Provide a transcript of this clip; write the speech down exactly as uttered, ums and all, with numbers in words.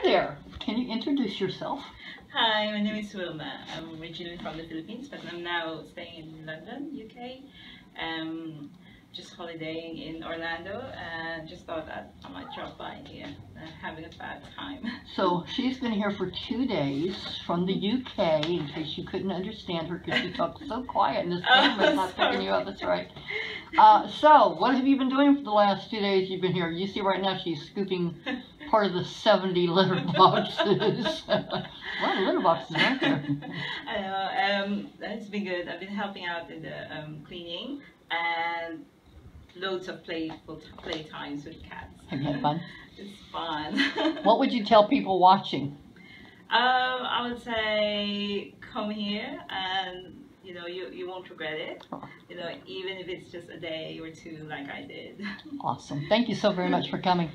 Hi there. Can you introduce yourself? Hi, my name is Wilma. I'm originally from the Philippines, but I'm now staying in London, U K. Um, just holidaying in Orlando, and uh, just thought that I might drop by here. Uh, having a bad time. So she's been here for two days from the U K, in case you couldn't understand her because she talked so quiet in this room. Oh, I'm not picking you up, that's right. Uh, so what have you been doing for the last two days you've been here? You see right now she's scooping part of the seventy litter boxes. A lot of litter boxes right there. I know. Um, it's been good. I've been helping out in the um, cleaning and loads of playful play times with cats. Have you had fun? It's fun. What would you tell people watching? Um, I would say come here, and you know you you won't regret it. Oh. You know, even if it's just a day or two, like I did. Awesome. Thank you so very much for coming.